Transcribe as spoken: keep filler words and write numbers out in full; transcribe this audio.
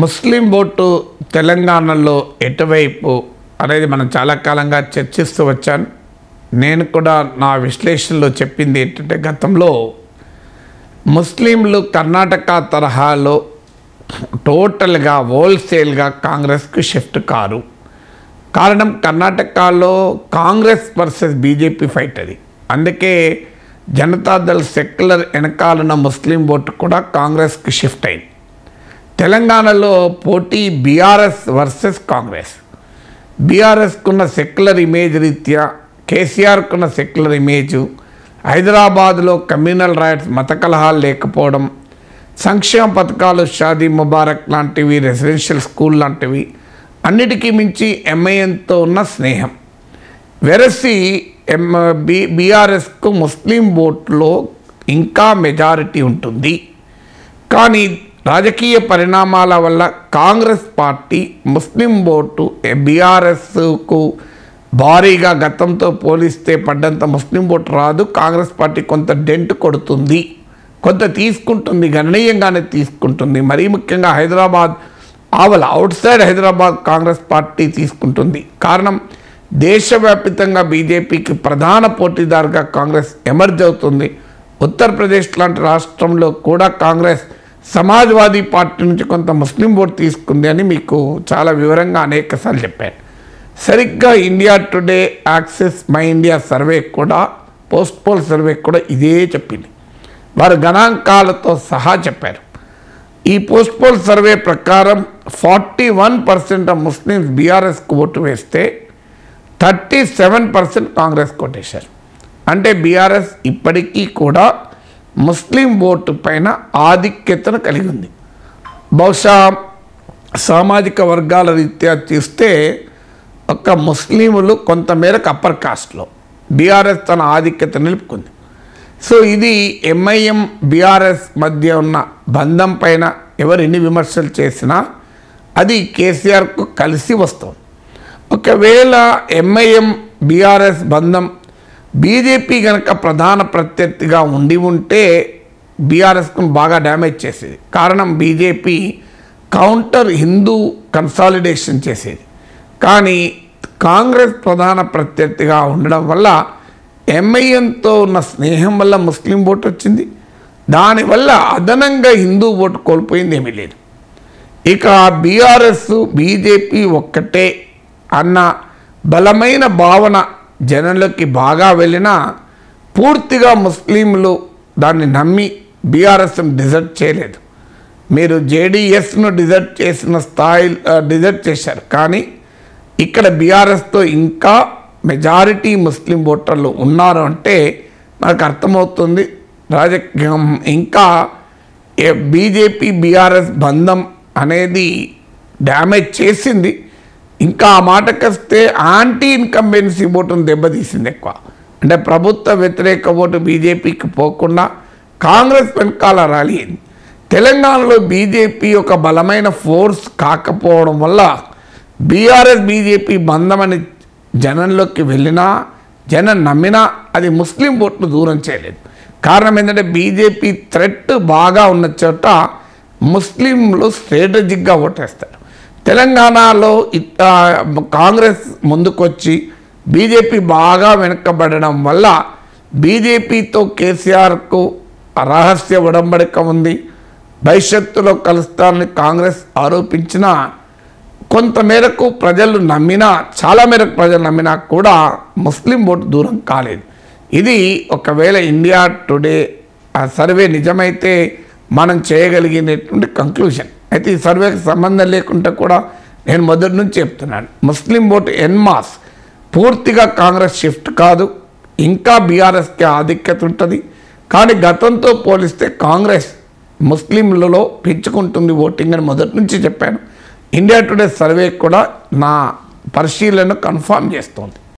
ముస్లిం vote తెలంగాణలో ఎటువైపు అనేది మనం చాలా కాలంగా చర్చిస్తూ వచ్చాను. నేను కూడా నా విశ్లేషణలో చెప్పింది ఏంటంటే, గతంలో ముస్లింలు కర్ణాటక తరహాలో టోటల్గా హోల్సేల్గా కాంగ్రెస్కి షిఫ్ట్ కారు. కారణం కర్ణాటకలో కాంగ్రెస్ వర్సెస్ బీజేపీ ఫైట్ అది. అందుకే జనతాదళ్ సెక్యులర్ వెనకాలన్న ముస్లిం ఓటు కూడా కాంగ్రెస్కి షిఫ్ట్ అయింది. తెలంగాణలో పోటీ బీఆర్ఎస్ వర్సెస్ కాంగ్రెస్. బీఆర్ఎస్కున్న సెక్యులర్ ఇమేజ్ రీత్యా, కేసీఆర్కున్న సెక్యులర్ ఇమేజు, హైదరాబాద్లో కమ్యూనల్ రైట్స్, మత కలహాలు లేకపోవడం, సంక్షేమ పథకాలు షాదీ ముబారక్ లాంటివి, రెసిడెన్షియల్ స్కూల్ లాంటివి, అన్నిటికీ మించి ఎంఐఎన్తో ఉన్న స్నేహం వెరసి ఎం బి బీఆర్ఎస్కు ముస్లిం ఓట్లో ఇంకా మెజారిటీ ఉంటుంది. కానీ రాజకీయ పరిణామాల వల్ల కాంగ్రెస్ పార్టీ ముస్లిం ఓటు బీఆర్ఎస్కు భారీగా గతంతో పోలిస్తే పడ్డంత ముస్లిం ఓటు రాదు. కాంగ్రెస్ పార్టీ కొంత డెంట్ కొడుతుంది, కొంత తీసుకుంటుంది, గణనీయంగానే తీసుకుంటుంది. మరీ ముఖ్యంగా హైదరాబాద్ ఆవల, outside Hyderabad Congress party తీసుకుంటుంది. కారణం, దేశవ్యాప్తంగా బీజేపీకి ప్రధాన పోటీదారుగా కాంగ్రెస్ ఎమర్జ్ అవుతుంది. ఉత్తరప్రదేశ్ లాంటి రాష్ట్రంలో కూడా కాంగ్రెస్ సమాజ్వాదీ పార్టీ నుంచి కొంత ముస్లిం ఓటు తీసుకుంది అని మీకు చాలా వివరంగా అనేకసార్లు చెప్పాను. సరిగ్గా India Today, Axis, My India survey కూడా, పోస్ట్ పోల్ సర్వే కూడా ఇదే చెప్పింది. వారు గణాంకాలతో సహా చెప్పారు. ఈ పోస్ట్ పోల్ సర్వే ప్రకారం forty one percent of Muslims బీఆర్ఎస్కి ఓటు వేస్తే థర్టీ సెవెన్ పర్సెంట్ కాంగ్రెస్కి ఓటేశారు. అంటే బీఆర్ఎస్ ఇప్పటికీ కూడా ముస్లిం ఓటు పైన ఆధిక్యతను కలిగి ఉంది. బహుశా సామాజిక వర్గాల రీత్యా చూస్తే ఒక ముస్లింలు కొంతమేరకు అప్పర్ కాస్ట్లో బీఆర్ఎస్ తన ఆధిక్యత నిలుపుకుంది. సో ఇది ఎంఐఎం బీఆర్ఎస్ మధ్య ఉన్న బంధం పైన ఎవరు ఎన్ని విమర్శలు చేసినా అది కేసీఆర్కు కలిసి వస్తుంది. ఒకవేళ ఎంఐఎం బీఆర్ఎస్ బంధం బీజేపీ కనుక ప్రధాన ప్రత్యర్థిగా ఉండి ఉంటే బీఆర్ఎస్కు బాగా డ్యామేజ్ చేసేది. కారణం, బీజేపీ కౌంటర్ హిందూ కన్సాలిడేషన్ చేసేది. కానీ కాంగ్రెస్ ప్రధాన ప్రత్యర్థిగా ఉండడం వల్ల ఎంఐఎంతో ఉన్న స్నేహం వల్ల ముస్లిం ఓటు వచ్చింది. దానివల్ల అదనంగా హిందూ ఓటు కోల్పోయింది ఏమీ లేదు. ఇక బీఆర్ఎస్ బీజేపీ ఒక్కటే అన్న బలమైన భావన జనంలోకి బాగా వెళ్ళినా పూర్తిగా ముస్లింలు దాన్ని నమ్మి బీఆర్ఎస్ను డిజర్ట్ చేయలేదు. మీరు జేడీఎస్ను డిజర్ట్ చేసిన స్థాయి డిజర్ట్ చేశారు. కానీ ఇక్కడ బీఆర్ఎస్తో ఇంకా మెజారిటీ ముస్లిం ఓటర్లు ఉన్నారు అంటే మనకు అర్థమవుతుంది రాజకీయం ఇంకా బీజేపీ బీఆర్ఎస్ బంధం అనేది డ్యామేజ్ చేసింది. ఇంకా ఆ మాటకు వస్తే యాంటీ ఇన్కంబెన్సీ ఓటును దెబ్బతీసింది ఎక్కువ. అంటే ప్రభుత్వ వ్యతిరేక ఓటు బీజేపీకి పోకుండా కాంగ్రెస్ వెనకాల ర్యాలీ అయింది. తెలంగాణలో బీజేపీ ఒక బలమైన ఫోర్స్ కాకపోవడం వల్ల బీఆర్ఎస్ బీజేపీ బంధం అని జనంలోకి వెళ్ళినా, జనం నమ్మినా అది ముస్లిం ఓట్ను దూరం చేయలేదు. కారణం ఏంటంటే, బీజేపీ థ్రెట్ బాగా ఉన్న చోట ముస్లింలు స్ట్రాటజిక్గా ఓటేస్తారు. తెలంగాణలో ఇత కాంగ్రెస్ ముందుకొచ్చి బీజేపీ బాగా వెనకబడడం వల్ల బీజేపీతో కేసీఆర్కు రహస్య ఉడంబడిక ఉంది, భవిష్యత్తులో కలుస్తారని కాంగ్రెస్ ఆరోపించినా కొంతమేరకు ప్రజలు నమ్మినా, చాలా మేరకు ప్రజలు నమ్మినా కూడా ముస్లిం ఓటు దూరం కాలేదు. ఇది ఒకవేళ ఇండియా టుడే ఆ సర్వే నిజమైతే మనం చేయగలిగినటువంటి కంక్లూషన్. అయితే ఈ సర్వేకి సంబంధం లేకుండా కూడా నేను మొదటి నుంచి చెప్తున్నాను, ముస్లిం ఓటు ఎన్మాస్ పూర్తిగా కాంగ్రెస్ షిఫ్ట్ కాదు, ఇంకా బీఆర్ఎస్కి ఆధిక్యత ఉంటుంది. కానీ గతంతో పోలిస్తే కాంగ్రెస్ ముస్లింలలో పెంచుకుంటుంది ఓటింగ్ అని మొదటి నుంచి చెప్పాను. ఇండియా టుడే సర్వే కూడా నా పరిశీలనను కన్ఫర్మ్ చేస్తుంది.